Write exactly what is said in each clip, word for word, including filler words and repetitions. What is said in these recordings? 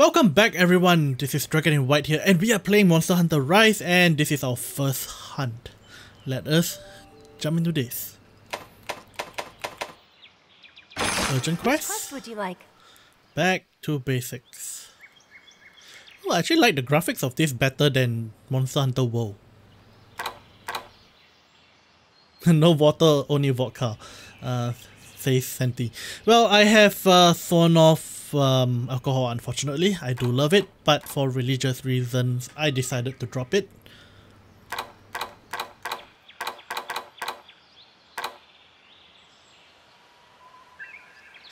Welcome back everyone, this is DragonInWhite here and we are playing Monster Hunter Rise and this is our first hunt. Let us jump into this. Urgent quest? What quest would you like? Back to basics. Well, I actually like the graphics of this better than Monster Hunter World. No water, only vodka. Uh, says Senti. Well, I have uh, thrown off um, alcohol, unfortunately. I do love it, but for religious reasons, I decided to drop it.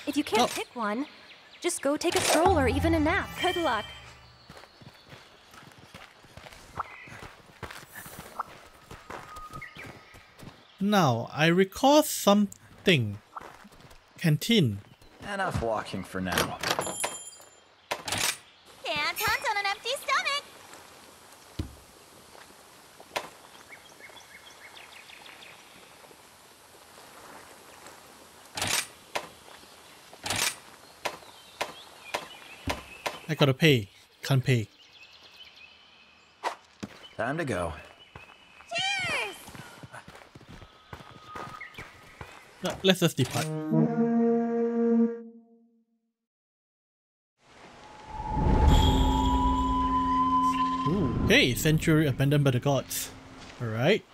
If you can't oh. pick one, just go take a stroll or even a nap. Good luck. Now, I recall something. Canteen. Enough walking for now. Can't hunt on an empty stomach. I gotta pay. Can't pay. Time to go. Let's just depart. Ooh. Hey, sanctuary abandoned by the gods. Alright.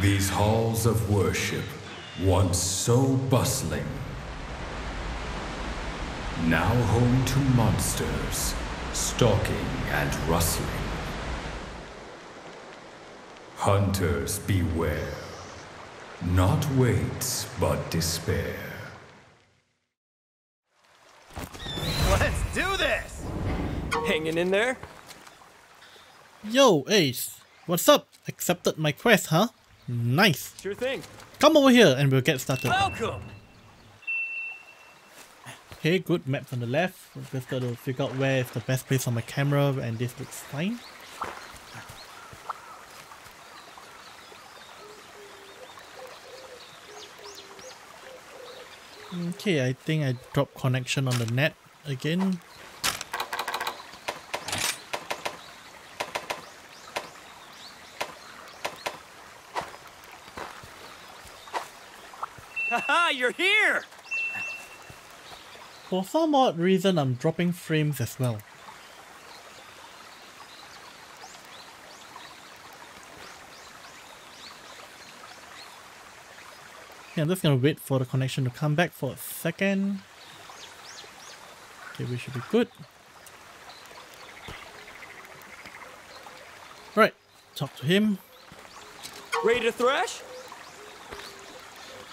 These halls of worship, once so bustling, now home to monsters, stalking and rustling. Hunters beware. Not waits, but despair. Let's do this! Hanging in there? Yo, Ace. What's up? Accepted my quest, huh? Nice. Sure thing. Come over here and we'll get started. Welcome! Okay, good map on the left. I'm just gonna figure out where is the best place on my camera and this looks fine. Okay, I think I dropped connection on the net again. Haha, you're here! For some odd reason, I'm dropping frames as well. Yeah, I'm just gonna wait for the connection to come back for a second. Okay, we should be good. Right, talk to him. Ready to thrash?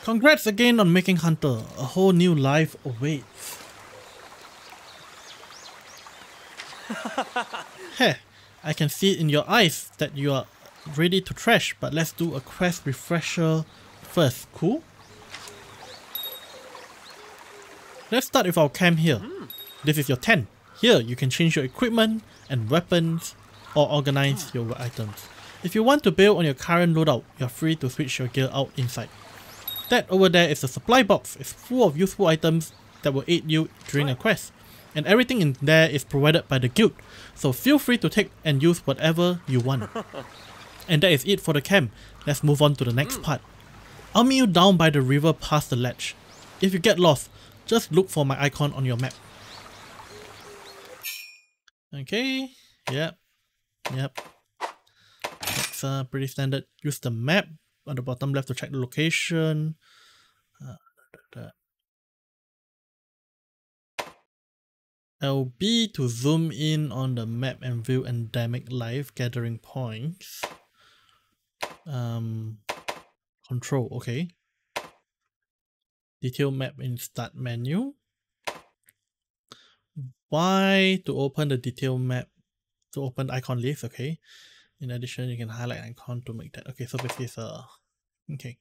Congrats again on making Hunter. A whole new life awaits. Heh, I can see it in your eyes that you are ready to thrash, but let's do a quest refresher first. Cool. Let's start with our camp here. Mm. This is your tent. Here you can change your equipment and weapons or organize your items. If you want to build on your current loadout, you're free to switch your gear out inside. That over there is a supply box. It's full of useful items that will aid you during a quest. And everything in there is provided by the guild. So feel free to take and use whatever you want. And that is it for the camp. Let's move on to the next mm. part. I'll meet you down by the river past the ledge. If you get lost, just look for my icon on your map. Okay, yep, yep. That's uh, pretty standard. Use the map on the bottom left to check the location. Uh, da, da, da. L B to zoom in on the map and view endemic life gathering points. Um. Control, okay. Detail map in start menu. Y to open the detail map, to open icon list, okay. In addition, you can highlight icon to make that. Okay, so basically it's uh, okay.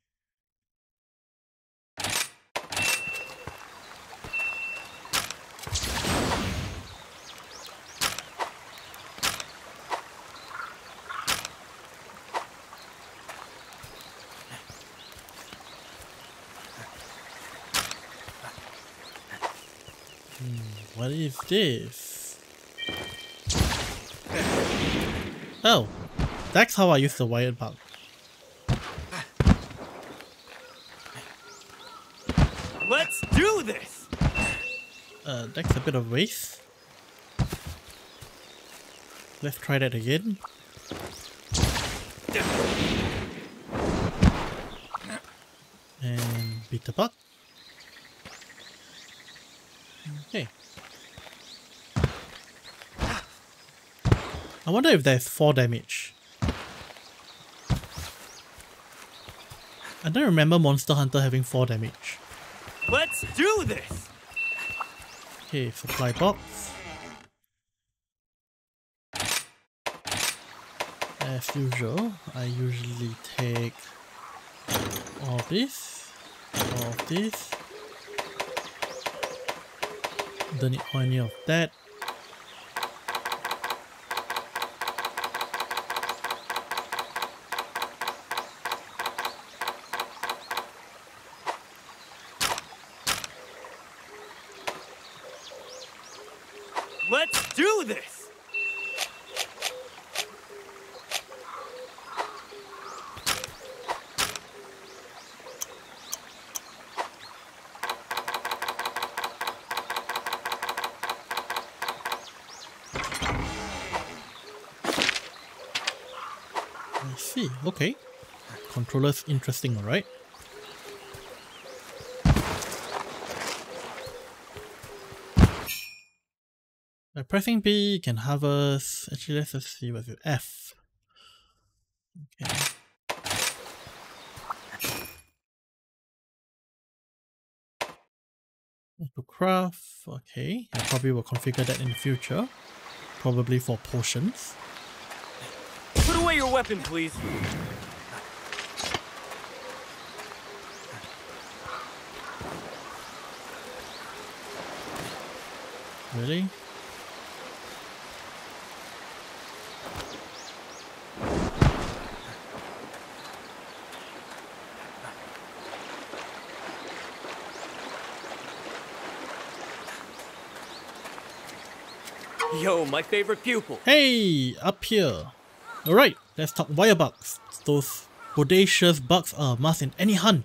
What is this? Oh, that's how I use the Wirebug. Let's do this. Uh, that's a bit of waste. Let's try that again. And beat the butt. Okay. I wonder if there's four damage. I don't remember Monster Hunter having four damage. Let's do this. Okay, supply box. As usual, I usually take all this, all this. Don't need any of that. Let's do this. I see. Okay. Controller's interesting, right? Pressing B can harvest. Actually, let's just see what's with F. Okay. To craft. Okay, I probably will configure that in the future. Probably for potions. Put away your weapon, please. Really? Yo, my favorite pupil. Hey, up here. Alright, let's talk wirebugs. Those bodacious bugs are a must in any hunt.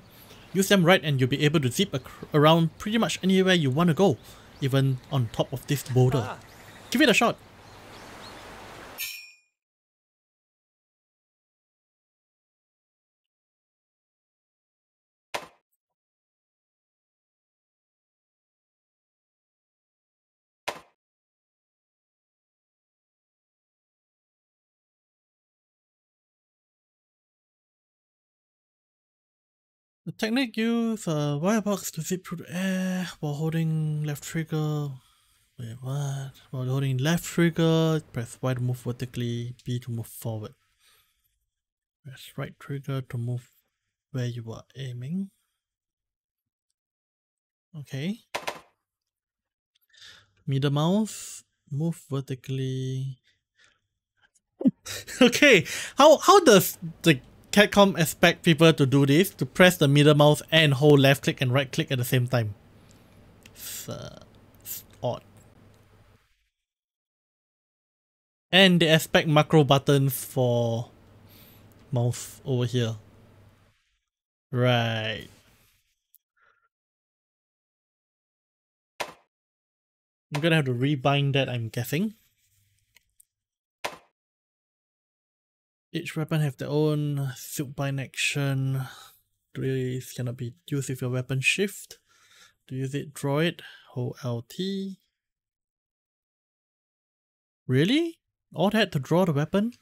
Use them right and you'll be able to zip ac around pretty much anywhere you want to go, even on top of this boulder. Ah. Give it a shot. The technique use a wire box to zip through the air while holding left trigger. Wait, what? While holding left trigger, press Y to move vertically, B to move forward. Press right trigger to move where you are aiming. Okay. Middle mouse, move vertically. Okay, how how does the Capcom expect people to do this, to press the middle mouse and hold left click and right click at the same time? It's, uh, it's odd. And they expect macro buttons for mouse over here. Right. I'm gonna have to rebind that, I'm guessing. Each weapon have their own silk bind action. These cannot be used with your weapon shift. To use it, draw it. Hold L T. Really? All that to draw the weapon?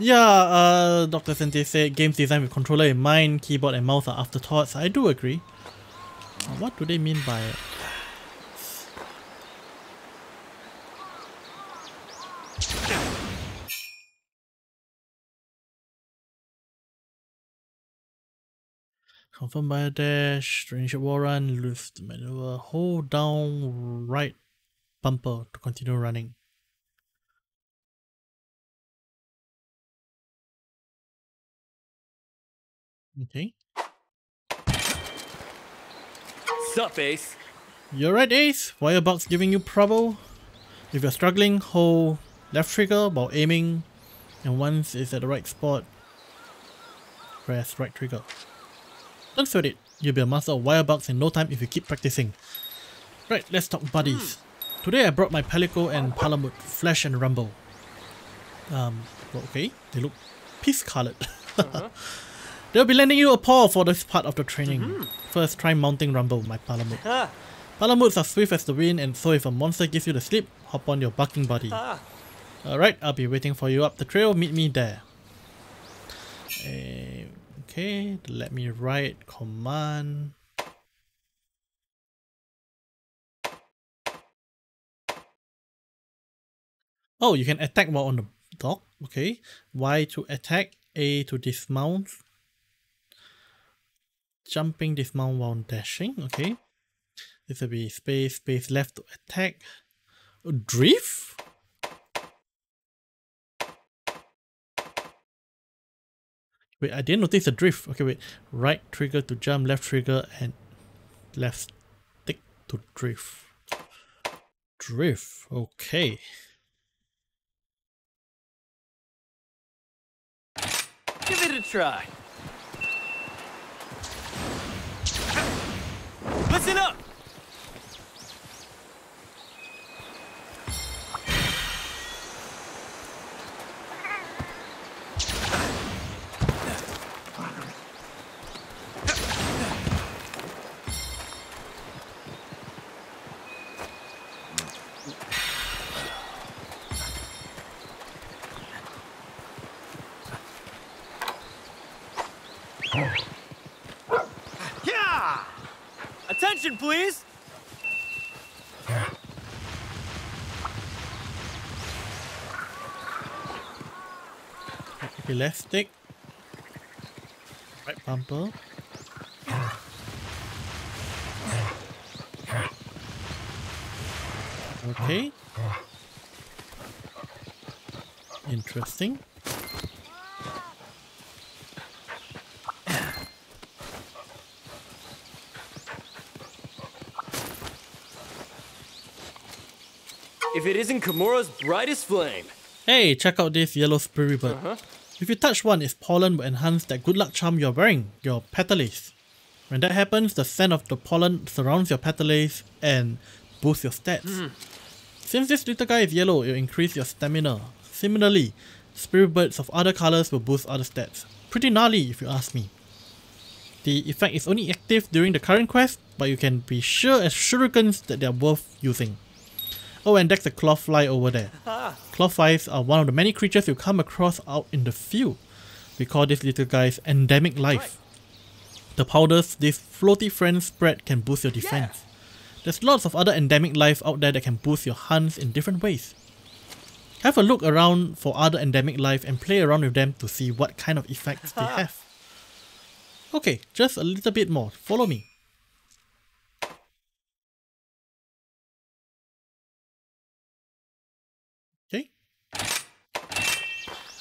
Yeah, uh, Doctor Sente said games designed with controller in mind, keyboard and mouse are afterthoughts. I do agree. What do they mean by it? Confirm by a dash, initiate wall run, lift the maneuver, hold down right bumper to continue running. Okay. Sup, Ace? You're right, Ace. Wirebug's giving you trouble. If you're struggling, hold left trigger while aiming, and once it's at the right spot, press right trigger. Don't sweat it. You'll be a master of Wirebugs in no time if you keep practicing. Right, let's talk buddies. Mm. Today I brought my Palico and Palamute, Flash and Rumble. Um, well, okay, they look peace-coloured. uh-huh. They'll be lending you a paw for this part of the training. Mm-hmm. First, try mounting Rumble, my Palamute. Ah. Palamutes are swift as the wind, and so if a monster gives you the slip, hop on your bucking buddy. Ah. Alright, I'll be waiting for you up the trail. Meet me there. Uh, okay, let me write command. Oh, you can attack while on the dock. Okay. Y to attack, A to dismount. Jumping, dismount while dashing. Okay. This will be space, space left to attack. Drift? Wait, I didn't notice the drift. Okay, wait. Right trigger to jump, left trigger, and left stick to drift. Drift, okay. Give it a try. Listen up! Please. Yeah. Okay, left stick, right bumper. Okay. Interesting. If it isn't Kamura's brightest flame. Hey, check out this yellow spirit bird. Uh-huh. If you touch one, its pollen will enhance that good luck charm you're wearing, your Petalase. When that happens, the scent of the pollen surrounds your Petalase and boosts your stats. Mm. Since this little guy is yellow, it'll increase your stamina. Similarly, spirit birds of other colours will boost other stats. Pretty gnarly if you ask me. The effect is only active during the current quest, but you can be sure as shurikens that they're worth using. Oh, and that's a clawfly over there. Clawflies are one of the many creatures you come across out in the field. We call these little guys endemic life. The powders these floaty friends spread can boost your defense. Yeah. There's lots of other endemic life out there that can boost your hunts in different ways. Have a look around for other endemic life and play around with them to see what kind of effects they have. Okay, just a little bit more. Follow me.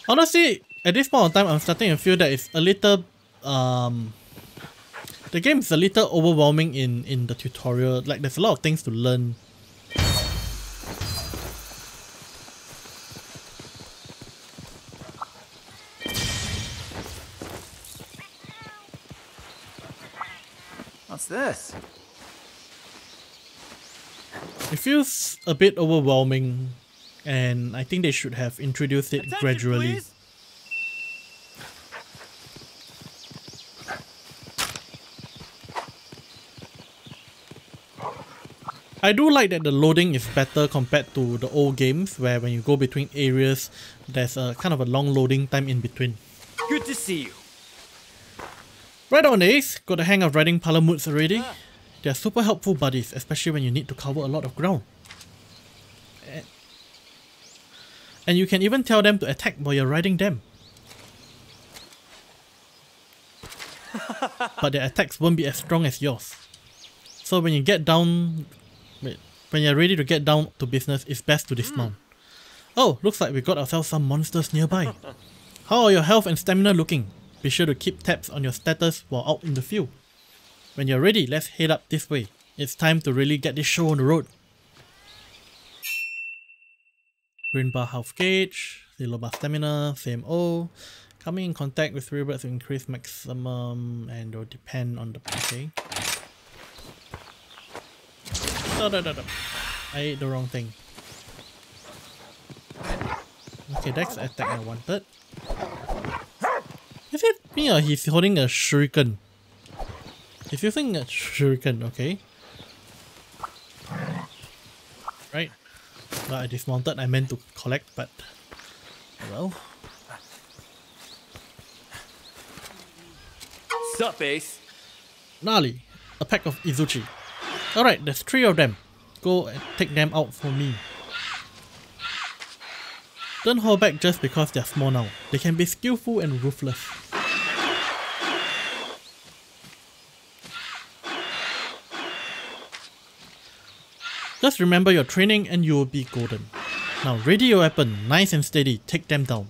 Honestly, at this point in time, I'm starting to feel that it's a little, um, the game is a little overwhelming in, in the tutorial. Like, there's a lot of things to learn. What's this? It feels a bit overwhelming. And I think they should have introduced it Attention, gradually. Please. I do like that the loading is better compared to the old games, where when you go between areas, there's a kind of a long loading time in between. Good to see you. Right on, Ace. Got the hang of riding Palamutes already. Ah. They're super helpful buddies, especially when you need to cover a lot of ground. And you can even tell them to attack while you're riding them. But their attacks won't be as strong as yours. So when you get down... Wait, When you're ready to get down to business, it's best to dismount. Mm. Oh, looks like we got ourselves some monsters nearby. How are your health and stamina looking? Be sure to keep tabs on your status while out in the field. When you're ready, let's head up this way. It's time to really get this show on the road. Green bar health gauge, yellow bar stamina, same old. Coming in contact with three birds will increase maximum and will depend on the okay. Da, da, da, da. I ate the wrong thing. Okay, that's the attack I wanted. Is it me or he's holding a shuriken? He's using a shuriken, okay. Right. Well, I dismounted, I meant to collect, but... well... Sup, Ace? Gnarly. A pack of Izuchi. Alright, there's three of them. Go and take them out for me. Don't hold back just because they're small now. They can be skillful and ruthless. Just remember your training and you'll be golden. Now ready your weapon, nice and steady, take them down.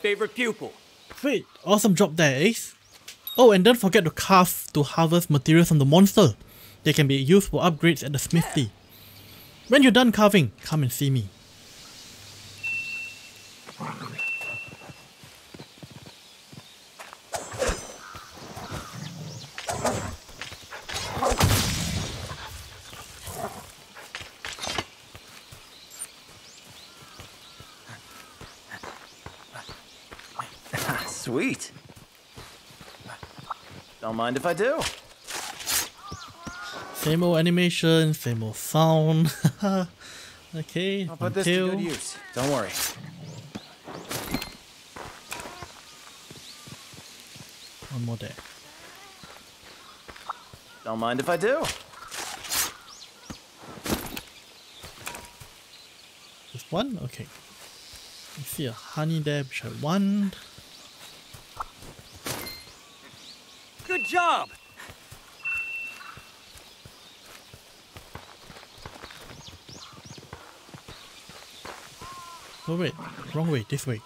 Favorite pupil. Great, awesome job there, Ace. Oh, and don't forget to carve to harvest materials from the monster. They can be used for upgrades at the Smithy. When you're done carving, come and see me. Sweet. Don't mind if I do. Same old animation, same old sound. Okay, I'll put this to good use. Don't worry. One more there. Don't mind if I do. Just one? Okay. I see a honey there, which I want. Good job. Oh wait, wrong way, this way.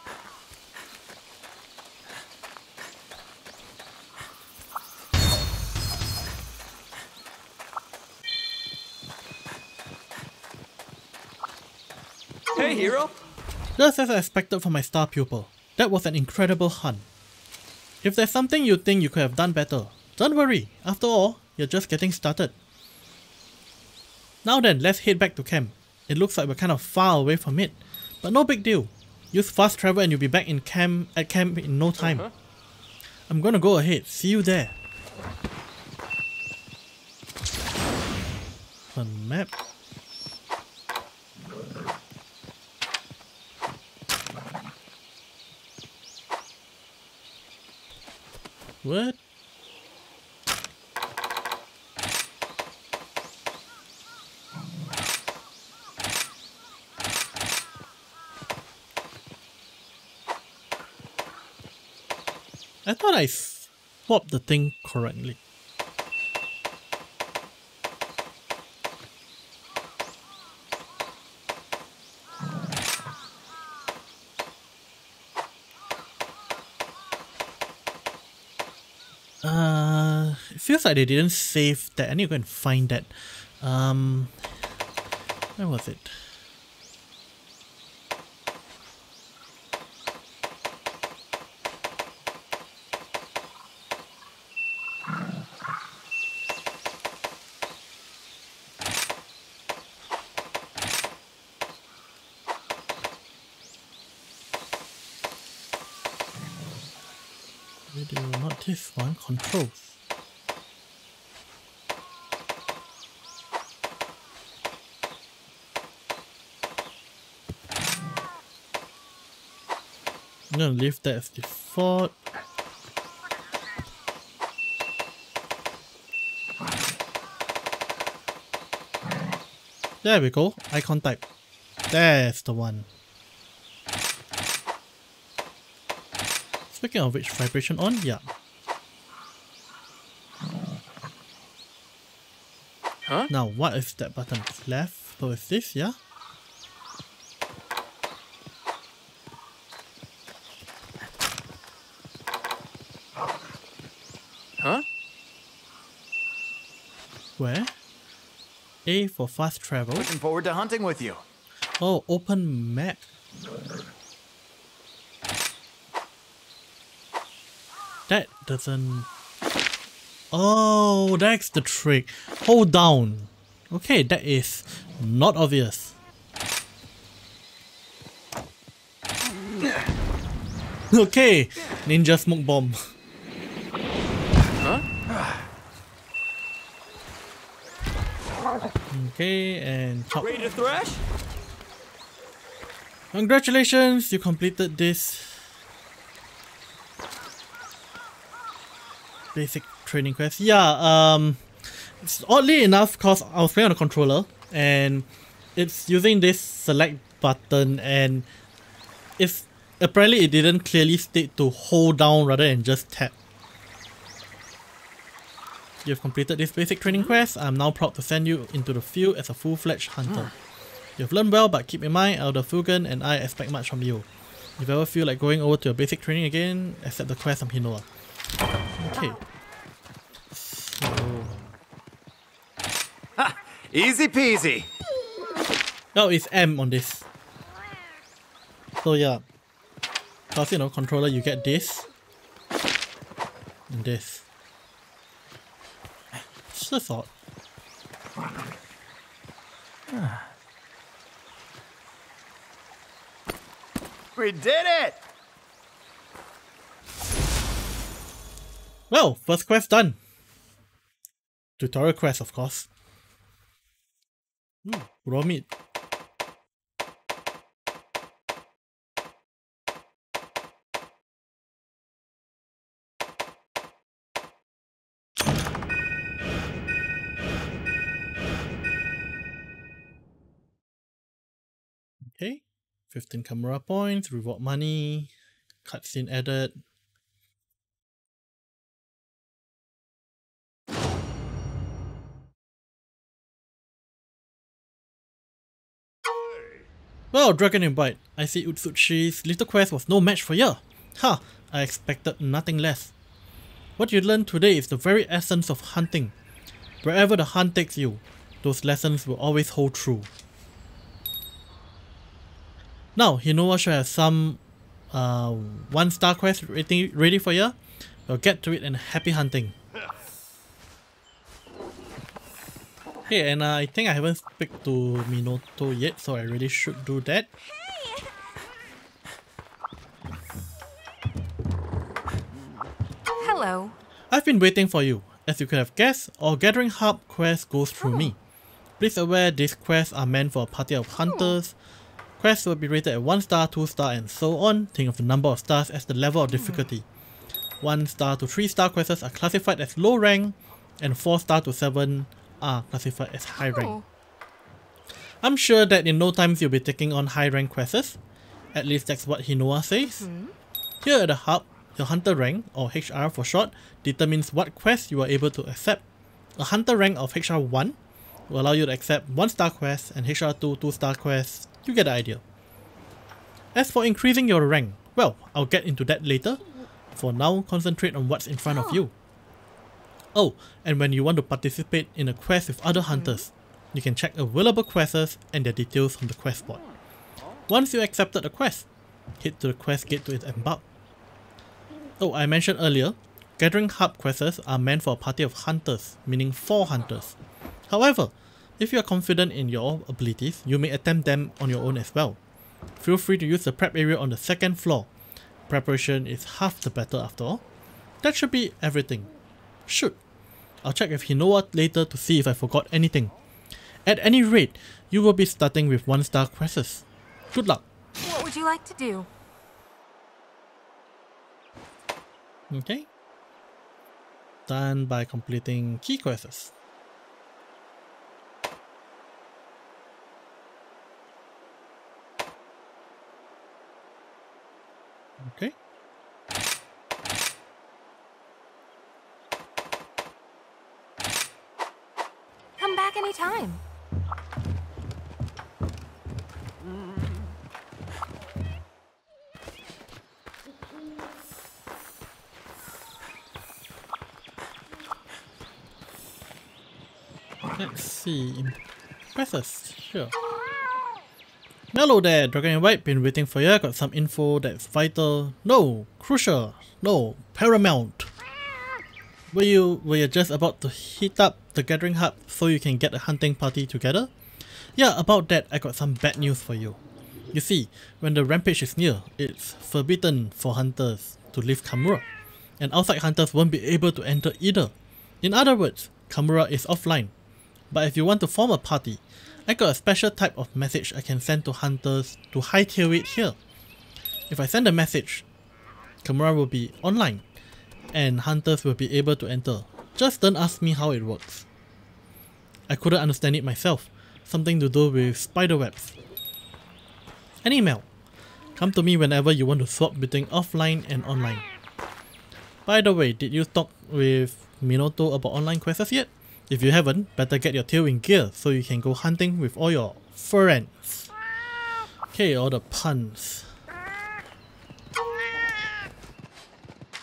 Hey hero! Just as I expected from my star pupil, that was an incredible hunt. If there's something you think you could have done better, don't worry, after all, you're just getting started. Now then, let's head back to camp. It looks like we're kind of far away from it, but no big deal. Use fast travel and you'll be back in camp at camp in no time. Uh-huh. I'm gonna go ahead, see you there. One map. What? I thought I swapped the thing correctly. Feels like they didn't save that. I need to go and find that. Um, where was it? We do not this one, controls. I'm gonna leave that as default. There we go, icon type. There's the one. Speaking of which, vibration on? Yeah. Huh? Now, what is that button? Left? So is this, yeah? Huh? Where? A for fast travel. Looking forward to hunting with you. Oh, open map. That doesn't... Oh, that's the trick. Hold down. Okay, that is not obvious. Okay, ninja smoke bomb. Okay, and chop. Ready to thrash? Congratulations, you completed this basic training quest. Yeah, um, it's oddly enough, cause I was playing on a controller, and it's using this select button, and it's apparently it didn't clearly state to hold down rather than just tap. You've completed this basic training quest. I'm now proud to send you into the field as a full-fledged hunter. You've learned well, but keep in mind, Elder Fugen and I expect much from you. If you ever feel like going over to your basic training again, accept the quest from Hinoa. Okay. So... Ha! Easy peasy! Oh, it's M on this. So yeah. Because, you know, controller, you get this. And this. Just a thought. We did it! Well, first quest done. Tutorial quest, of course. Ooh, raw meat. Okay, fifteen Kamura points, reward money, cutscene added. Well, DragonInWhite, I see Izuchi's little quest was no match for you. Ha, I expected nothing less. What you learned today is the very essence of hunting. Wherever the hunt takes you, those lessons will always hold true. Now, Hinoa should have some uh, one-star quest ready for you. We'll get to it and happy hunting. Hey, and uh, I think I haven't speak to Minoto yet, so I really should do that. Hey. Hello. I've been waiting for you. As you could have guessed, all Gathering Hub quests goes through oh. me. Please aware these quests are meant for a party of hunters. Quests will be rated at one star, two star and so on. Think of the number of stars as the level of difficulty. one star to three star quests are classified as low rank and four star to seven are classified as high rank. I'm sure that in no time you'll be taking on high rank quests. At least that's what Hinoa says. Here at the hub, your hunter rank, or H R for short, determines what quests you are able to accept. A hunter rank of H R one will allow you to accept one star quests and H R two two star quests. You get the idea. As for increasing your rank, well, I'll get into that later. For now, concentrate on what's in front of you. Oh, and when you want to participate in a quest with other hunters, you can check available quests and their details on the quest board. Once you accepted a quest, head to the quest gate to embark. Oh, I mentioned earlier, Gathering Hub quests are meant for a party of hunters, meaning four hunters. However, if you are confident in your abilities, you may attempt them on your own as well. Feel free to use the prep area on the second floor. Preparation is half the battle after all. that should be everything. Shoot. I'll check with Hinoa later to see if I forgot anything. At any rate, you will be starting with one-star quests. Good luck. What would you like to do? Okay. Done by completing key quests. Okay. Come back anytime. Let's see. Quests, sure. Hello there, DragonInWhite. Been waiting for you. Got some info that's vital. No, crucial. No, paramount. Were you were you just about to heat up the Gathering Hub so you can get a hunting party together? Yeah, about that, I got some bad news for you. You see, when the rampage is near, it's forbidden for hunters to leave Kamura, and outside hunters won't be able to enter either. In other words, Kamura is offline. But if you want to form a party, I got a special type of message I can send to hunters to hightail it here. If I send a message, Kamura will be online and hunters will be able to enter. Just don't ask me how it works. I couldn't understand it myself. Something to do with spiderwebs. An email. Come to me whenever you want to swap between offline and online. By the way, did you talk with Minoto about online quests yet? If you haven't, better get your tail in gear so you can go hunting with all your friends. Okay, all the puns.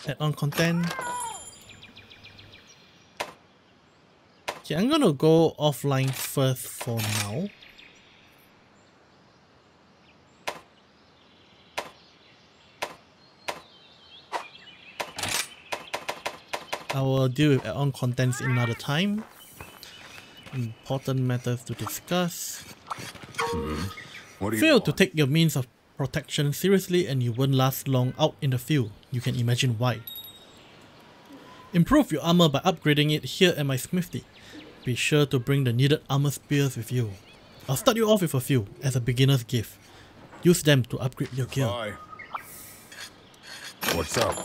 Add-on content. Okay, I'm gonna go offline first for now. I will deal with add-on contents another time. Important matters to discuss. Hmm. What do you Fail want? to take your means of protection seriously and you won't last long out in the field. You can imagine why. Improve your armor by upgrading it here at my Smithy. Be sure to bring the needed armor spears with you. I'll start you off with a few as a beginner's gift. Use them to upgrade your gear. Bye. What's up?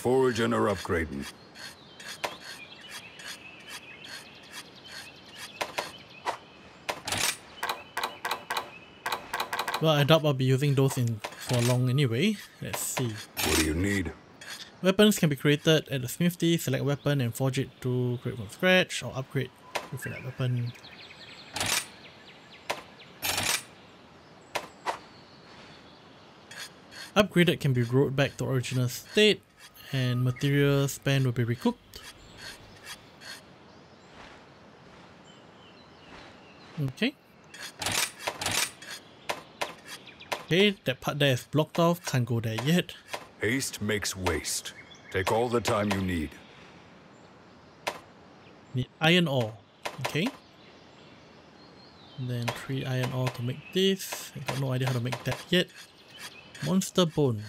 Foraging or upgrading. Well, I doubt I'll be using those in for long anyway. Let's see. What do you need? Weapons can be created at the Smithy. Select weapon and forge it to create from scratch or upgrade with that weapon. Upgraded can be brought back to original state. And material spend will be recouped. Okay. Okay, that part there is blocked off. Can't go there yet. Haste makes waste. Take all the time you need. Need iron ore. Okay. And then three iron ore to make this. I got no idea how to make that yet. Monster bone.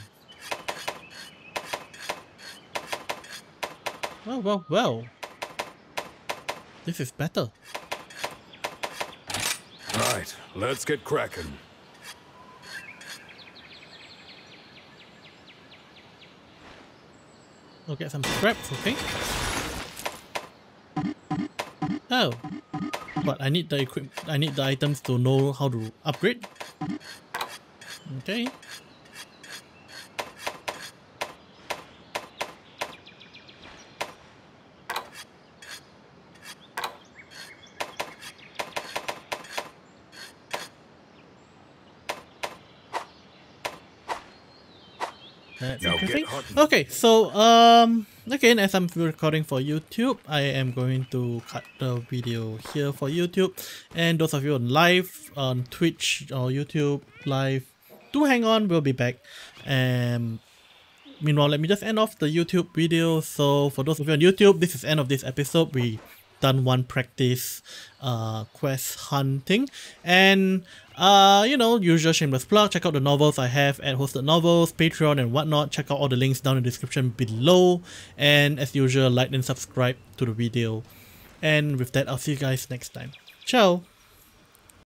Well, well, well. This is better. Right, let's get cracking. I'll get some scraps, okay? Oh, but I need the equip. I need the items to know how to upgrade. Okay. That's interesting. Okay, so um, again, as I'm recording for YouTube, I am going to cut the video here for YouTube. And those of you on live, on Twitch or YouTube live, do hang on, we'll be back. Um, meanwhile, let me just end off the YouTube video. So for those of you on YouTube, this is the end of this episode. We done one practice uh, quest hunting, and uh, you know, usual shameless plug, check out the novels I have at Hosted Novels, Patreon and whatnot. Check out all the links down in the description below, and as usual, like and subscribe to the video, and with that, I'll see you guys next time. Ciao!